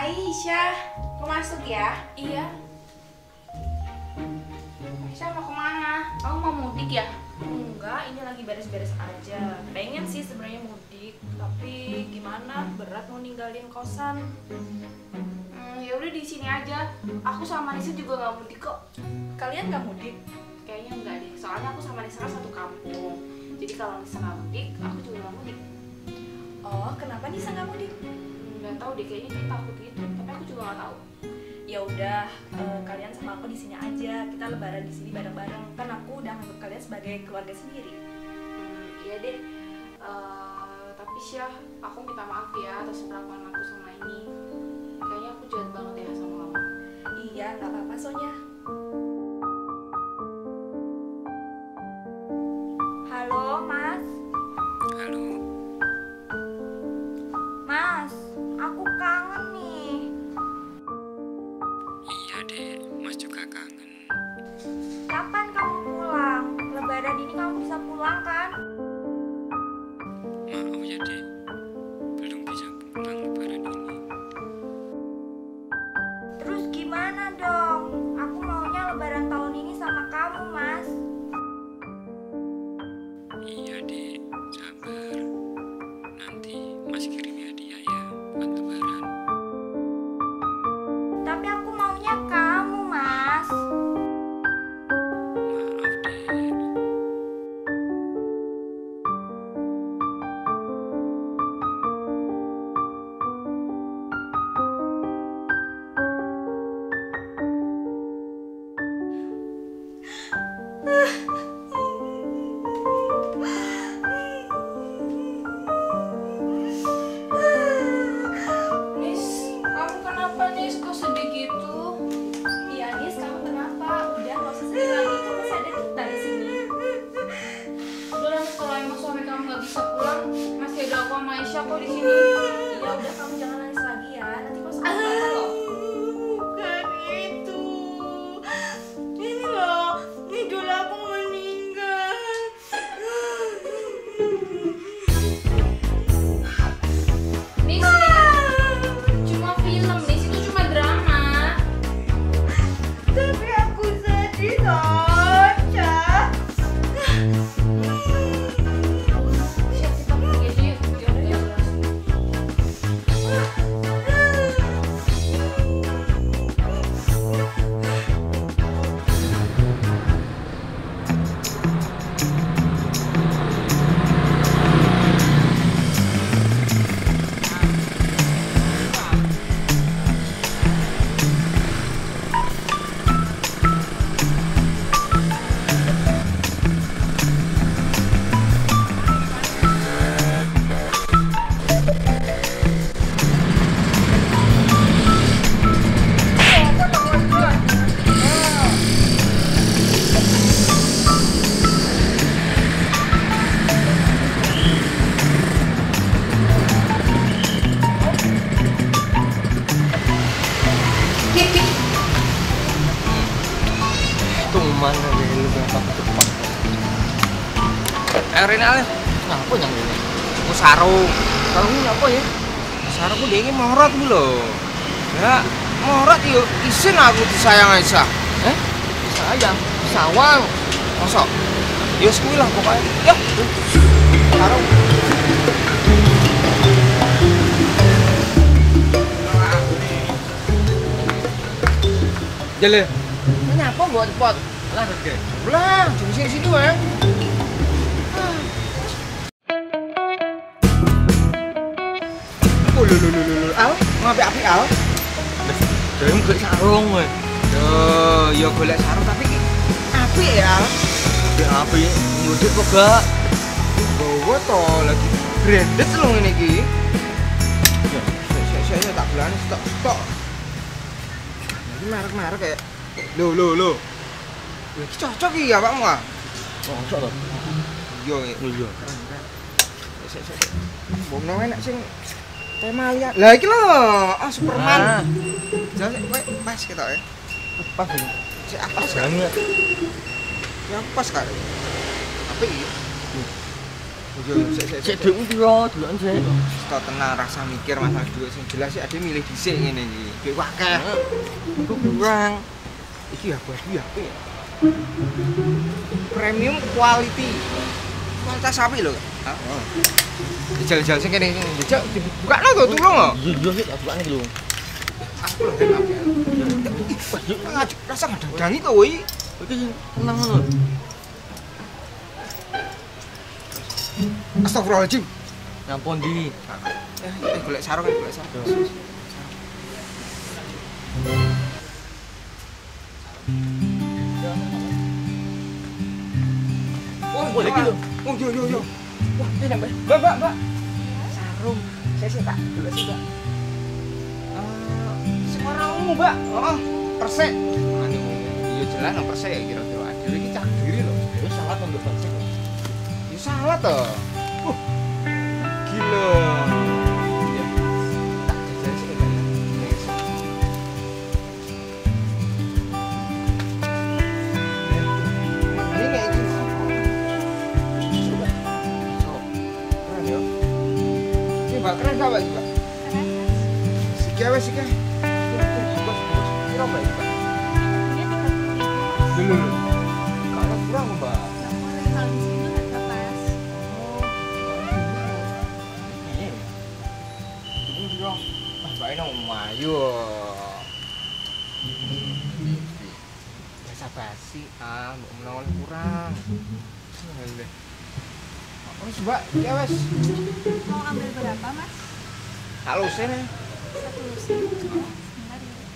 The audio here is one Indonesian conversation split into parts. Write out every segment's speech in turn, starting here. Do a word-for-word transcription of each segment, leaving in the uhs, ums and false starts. Aisyah, mau masuk ya? Iya. Aisyah mau kemana? Kamu mau mudik ya? Enggak, ini lagi beres-beres aja. Pengen sih sebenarnya mudik, tapi gimana? Berat mau ninggalin kosan. Hmm, ya udah di sini aja. Aku sama Nisa juga nggak mudik kok. Kalian nggak mudik? Kayaknya enggak deh. Soalnya aku sama Nisa satu kampung. Jadi kalau Nisa nggak mudik, aku juga nggak mudik. Oh, kenapa Nisa nggak mudik? Nggak tahu deh, kayaknya dia takut gitu. Tapi aku juga nggak tahu. Ya udah, eh, kalian sama aku di sini aja. Kita lebaran di sini bareng-bareng. Kan aku udah anggap kalian sebagai keluarga sendiri. Hmm, iya deh. Uh, tapi Syah, aku minta maaf ya atas perlakuan aku sama ini. Kayaknya aku jahat banget ya sama kamu. Iya, nggak apa-apa Sonya. Halo, Mas. Halo. Mas, aku kangen nih. Kapan kamu pulang? Lebaran ini kamu bisa pulang kan? Maaf ya Dek, belum bisa pulang lebaran ini. Terus gimana dong? Aku maunya lebaran tahun ini sama kamu Mas. Iya Dek, sabar. Nanti Mas kirim hadiah ya buat lebaran. Tapi aku maunya kamu Mas. Aisyah kok di sini. Ya udah kamu jangan nangis lagi ya. Nanti kok sakit loh. Bukan itu. Ini loh, idola aku meninggal. Nis, cuma film, Nis itu cuma drama. Tapi aku sedih loh. Rene Alif, ngapa yang ini? Aku sarung. Kalau ngapa ya? Sarung aku dia ini morot bu loh. Ya, morot yuk. Isin aku disayang Aisyah. Eh, sayang, sawang, kosong. Yus kuilah pokoknya. Ya, sarung. Jele, kenapa buat pot? Lah, oke. Pulang, cuma sini situ ya. Lulululul al, ngapain api al? Dari gak sarung weh. Duh, ya golek sarung tapi api ya al? Api api, mudik kok gak? Bawa toh lagi branded loh ini ki. Ya, saya saya tak berani stok stok. Ini merek merek kayak, lo lo lo. Cocok iya pak mu ah? Cocok loh. Yo yo. Saya saya, bom nong enak sih. Tema lihat, lah iki lho, ah Superman. Jas kowe pas ketok e. Pas. Sik apa banget. Ya pas kare. Tapi Sik dhuwit ku piro deloken sik. Sto tenang rasa mikir masalah dhuwit sing jelas sik ade milih dhisik ngene iki. Dhuwit akeh. Iku kurang. Iki ya bos iki apik. Premium quality. Kualitas sapi lho, Kak. Heeh. Dijal-jal sing kene iki. Dijak dibukakno to tulung lho. Iya sik tak bukakne tulung. Aku lho tak apik. Wah, rasa ngedangi to kowe iki. Iki tenang ngono. Astagfirullahaladzim. Nampun di. Eh, eh golek sarung, golek sarung. Oh, golek iki lho. Oh, yo yo yo. Wah, enak, Mbak. Mbak, Mbak, Mbak. Sarung. Saya sih tak golek sih, Mbak. Eh, sekarang, Mbak. Heeh, persik. Anu, yo jelas nang persik ya kira-kira. Dhewe iki cah diri lho. Dhewe salah to ndek persik. Salah toh. Uh, gila. Ya. Tak jajal sih banyak. Ini kayak gini. Coba. So. Keren ya. Ini Mbak keren gak Mbak? Keren. Sikit apa sikit? Kira Mbak Mbak. Dulu. Kalau kurang Mbak. Ayo, biasa basi ah, mau menawar kurang. Terus mbak, ya wes. Mau ambil berapa mas? Kalau sen ya. Satu lusin.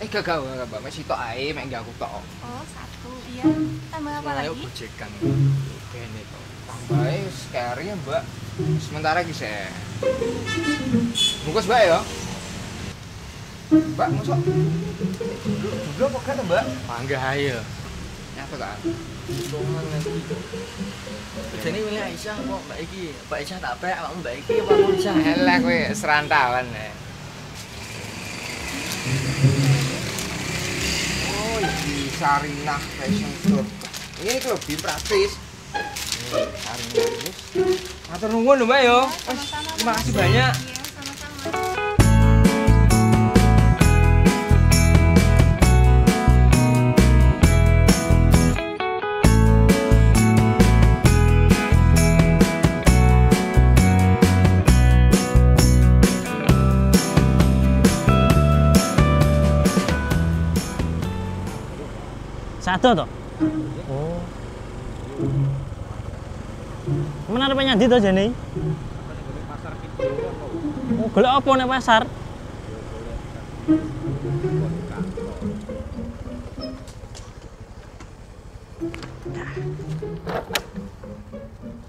Eh gak gak gak mbak, masih tok air, main gak aku tok. Oh satu, iya. Tambah apa lagi? Ayo berjekan. Oke nih tok. Tambahin sekali ya mbak. Sementara lagi saya. Bungkus mbak ya. Mbak, masuk. Dulu apa kata mbak? Panggah aja. Apa tak? Tongan nanti tu. Jadi ni Aisyah kok mbak Iki, mbak Aisyah tak pek, awak mbak Iki, awak Aisyah elak we serantawan eh. Oh, di Sarinah Fashion Club. Ini tu lebih praktis. Sarinah ini. Matur nuwun mbak yo. Terima kasih banyak. Satu toh? Oh. Mana ada penyadi toh jane? Oh, golek apa nek pasar?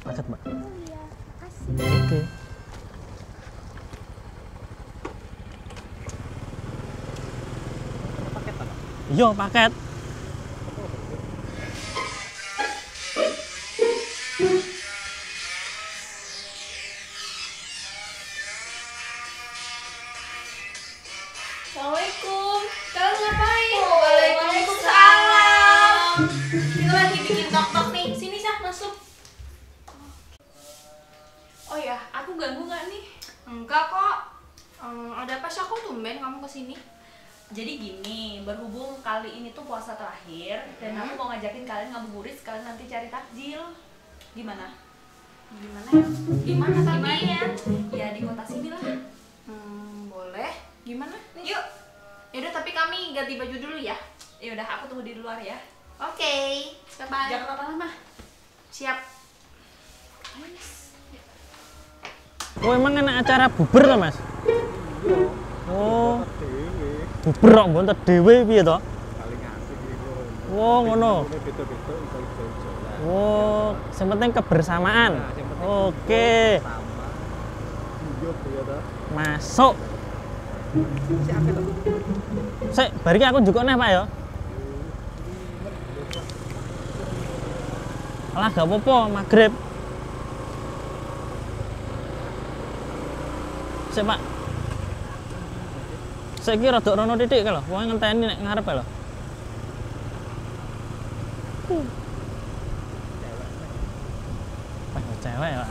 Paket, Mbak. Oke. Paket apa? Iya, paket. Assalamualaikum. Kalian ngapain? Waalaikumsalam. Kita lagi bikin tok-tok nih. Sini Syah, masuk. Oh ya, aku ganggu nggak nih? Enggak kok. Um, ada apa Syah? Kok tumben kamu kesini? Jadi gini, berhubung kali ini tuh puasa terakhir dan hmm. aku mau ngajakin kalian ngabuburit sekalian nanti cari takjil. Gimana? Gimana ya? Gimana gimana ya? Ya di kota sini lah. Hmm, boleh. Gimana? Nih? Yuk. Yaudah tapi kami ganti baju dulu ya. Yaudah aku tunggu di luar ya. Oke. Okay. Bye. Jangan lama-lama. Siap. Oh emang enak acara buber lah mas? Oh. Buber kok mbon dhewe piye to? Paling asik iku. Wo ngono. Beda-beda iso iso-isoan. Wo, sing penting kebersamaan. Oke. Masuk. Sik akeh to. Sik, bar iki aku njukuk neh, Pak ya. Alah gak apa-apa, magrib. Sik, Pak. Saya kira dok rono titik kalau, wong ngenteni nek ngarep kalau. Pak cewek lah.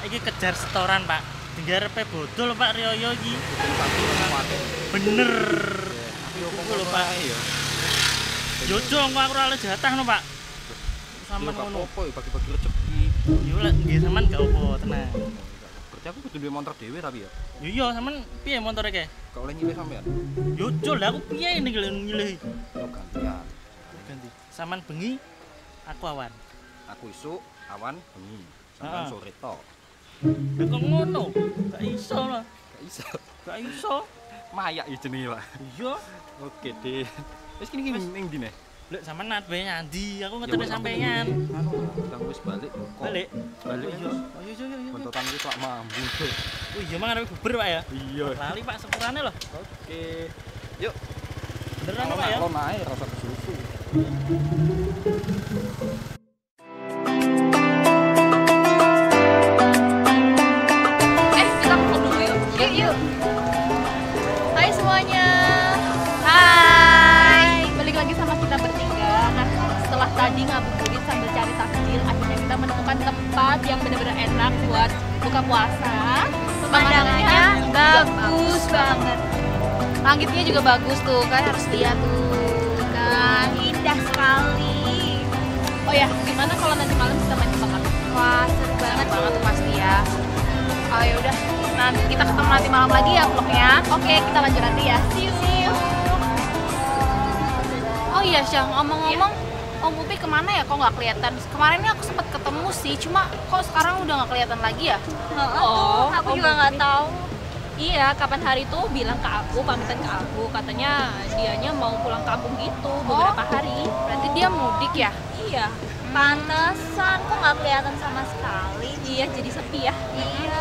Iki kejar setoran pak, digarepe bodol pak Rioyo iki. Bener. Tapi opo lho pak? Yo jong aku ora jatah no pak. Sampeyan ngono opo ya bagi-bagi rezeki. Yo lek nggih sampean gak opo tenang. Kerja aku kudu duwe motor dhewe tapi ya. Yo iya sampean piye motore ke? Gak oleh nyilih sampean. Yo jol aku piye nyilih. Yo gantian. Ganti. Sampean bengi, aku awan. Aku isuk, awan bengi. Sampean sore tok. Nek ngono, gak iso lah. Gak iso. Gak iso. Mayak ya jenenge, Pak. Iya. Oke, Dik. Wis kene iki ning ndi ne? Lek sampean nate nyandi, aku ngetene sampeyan. Anu, Bang wis balik kok. Balik. Balik yo. Ayo yo yo yo. Kontotan iki tak mambu. Oh iya mang arep buber, Pak ya. Iya. Lali Pak sepurane lho. Oke. Yuk. Beneran Pak ya. Ono ae rasa kesusu. Tadi ngabuburit sambil cari takjil, akhirnya kita menemukan tempat yang benar-benar enak buat buka puasa. Pemandangannya bagus banget, langitnya juga bagus tuh, kan harus lihat tuh kan, indah sekali. Oh ya, gimana kalau nanti malam kita main makan? Wah seru banget banget pasti ya. Oh ya udah, nanti kita ketemu nanti malam lagi ya vlognya. Oke, kita lanjut nanti ya. See you. See you. Oh iya Syah, ngomong-ngomong ya. Om Upi kemana ya? Kok nggak kelihatan? Kemarin aku sempat ketemu sih, cuma kok sekarang udah nggak kelihatan lagi ya? Oh, aku juga nggak tahu. Iya, kapan hari tuh bilang ke aku, pamitan ke aku, katanya dianya mau pulang kampung gitu beberapa oh, hari. Berarti dia mudik ya? Iya. Panesan, kok nggak kelihatan sama sekali. Iya, jadi sepi ya. Iya.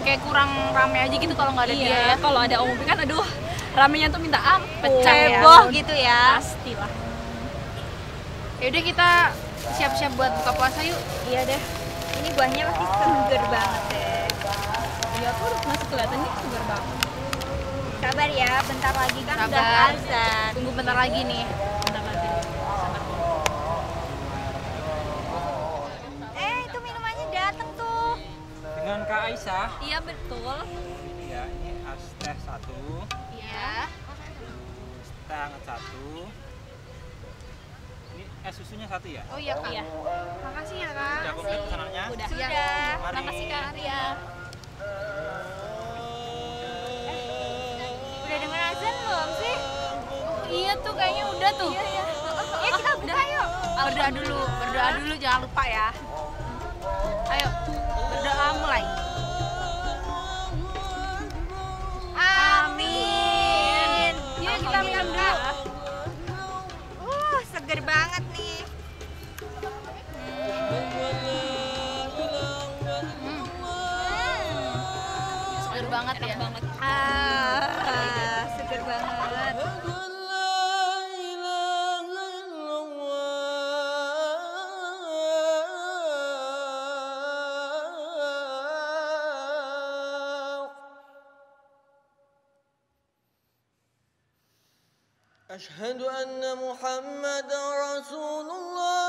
Kayak kurang rame aja gitu kalau nggak ada iya, dia ya. Kalau ada Om Opi kan aduh, ramenya tuh minta ampun. Pecah ya. Heboh gitu ya. Pastilah. Yaudah kita siap-siap buat buka puasa yuk. Iya deh. Ini buahnya pasti seger banget deh. Ya aku masih kelihatannya seger banget. Sabar ya, bentar lagi kan Sabar. udah azan. Tunggu bentar lagi nih. Bentar lagi. Sabar. Eh, itu minumannya datang tuh. Dengan Kak Aisyah. Iya betul. Iya, ini es teh satu. Iya. Terus teh hangat satu. Ini es susunya satu ya? Oh iya Kak. Iya. Makasih ya Kak. Udah komplit pesanannya? Udah. Sudah. Ya. Makasih Kak Arya. Udah denger azan belum sih? Iya tuh kayaknya udah tuh. Iya ya. Ya kita buka yuk. Berdoa dulu, berdoa dulu jangan lupa ya. Ayo, berdoa mulai. Amin. Yuk kita minum dulu. Uh, seger banget nih. Seger banget ya. Banget. Ah, seger banget. Asyhadu anna Muhammadan Rasulullah.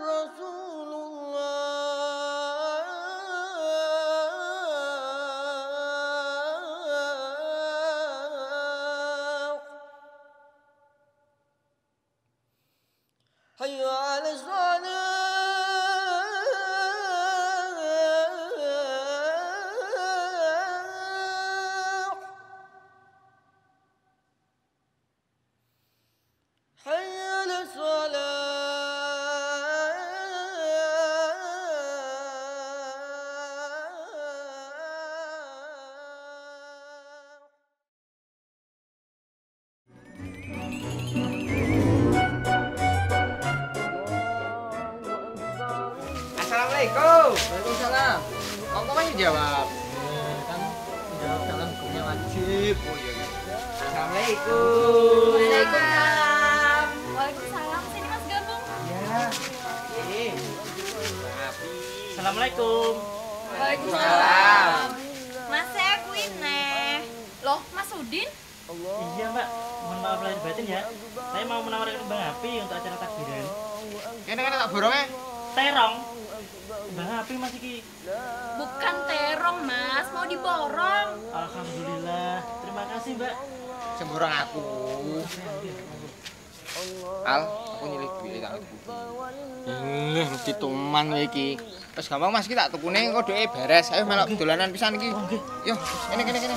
رسول الله حي على الصلاة Waalaikumsalam. Kok kok aja jawab? Eh, kan jawab kalian hukumnya wajib. Oh iya iya. Assalamualaikum. Waalaikumsalam. Waalaikumsalam. Sini Mas Gabung. Ya. Oke. Maaf. Assalamualaikum. Waalaikumsalam. Mas saya Kuine. Loh, Mas Udin? Allah. Iya, Mbak. Mohon maaf lahir batin ya. Saya mau menawarkan kembang api untuk acara takbiran. Kene kan tak borongnya? Terong. Bang api Mas iki. Bukan terong, Mas, mau diborong. Alhamdulillah. Terima kasih, Mbak. Semborong aku. Al, aku nyilih duit tak ibu. Leh, dituman kowe iki. Wis gampang Mas iki tak tukune engko dheke beres. Ayo melok dolanan pisan iki. Yo, kene kene kene.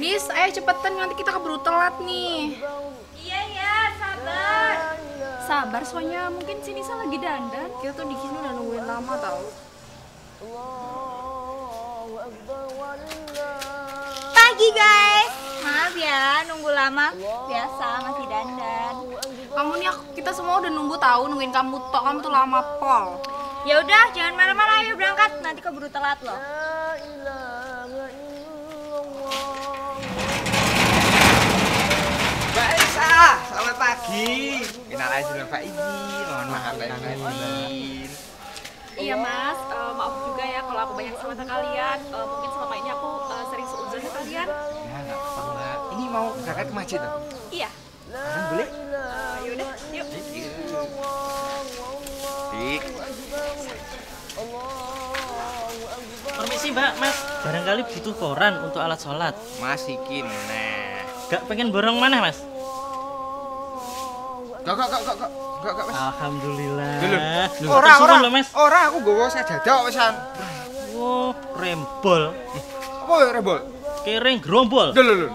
Dis, ayo cepetan nanti kita keburu telat nih. Iya ya, sabar. Sabar soalnya mungkin si Nisa lagi dandan. Kita tuh di sini udah nungguin lama tau. Pagi guys. Maaf ya nunggu lama. Biasa masih dandan. Kamu nih kita semua udah nunggu tahu nungguin kamu tok. Kamu tuh lama pol. Ya udah jangan marah-marah, ayo berangkat nanti keburu telat loh. lagi. Innal aidin wal faizin. Mohon maaf lahir batin. Iya Mas, uh, maaf juga ya kalau aku banyak sama kalian. Uh, mungkin selama ini aku uh, sering seuzon sama kalian. Ya nggak apa-apa. Ini mau berangkat ke masjid dong? Iya. Akan boleh? Uh, yaudah, yuk. Dik. Permisi Mbak, Mas. Barangkali butuh koran untuk alat sholat. Mas ikin, nah. Gak pengen borong mana Mas? Gak, gak, gak, gak. Enggak, enggak, Mas. Alhamdulillah. Ora, ora, Mas. Ora, aku nggawa sajadah kok, Mas. Oh, rembol. Apa ya rembol? Kering gerombol. Lho, lho, lho.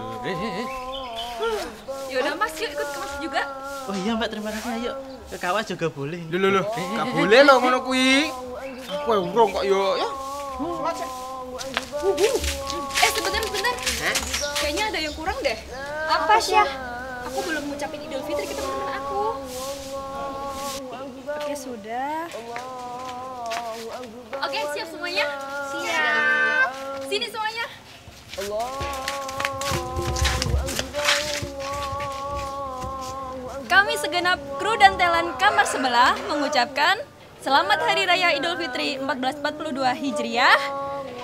Ya udah, Mas, yuk ikut ke masjid juga. Oh iya, Mbak, terima kasih. Ayo. Ke kawah juga boleh. Lho, lho, lho. Enggak boleh lho ngono kuwi. Aku urung kok yo. Ya. Eh, sebentar, sebentar. Kayaknya ada yang kurang deh. Apa sih ya? Aku belum ngucapin Idul Fitri ke teman-teman aku. Oke, sudah. Oke, siap semuanya? Siap. Sini semuanya. Kami segenap kru dan talent Kamar Sebelah mengucapkan Selamat Hari Raya Idul Fitri seribu empat ratus empat puluh dua Hijriah.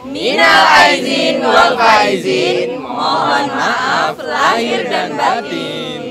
Minal aidin wal faizin. Mohon maaf lahir dan batin.